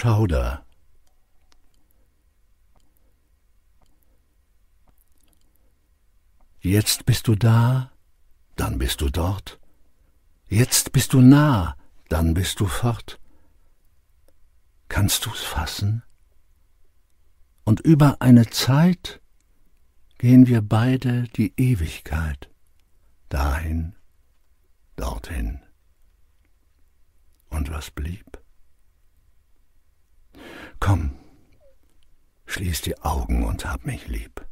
Schauder. Jetzt bist du da, dann bist du dort. Jetzt bist du nah, dann bist du fort. Kannst du's fassen? Und über eine Zeit gehen wir beide die Ewigkeit dahin, dorthin. Und was blieb? Komm, schließ die Augen und hab mich lieb.